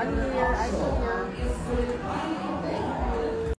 1 year, I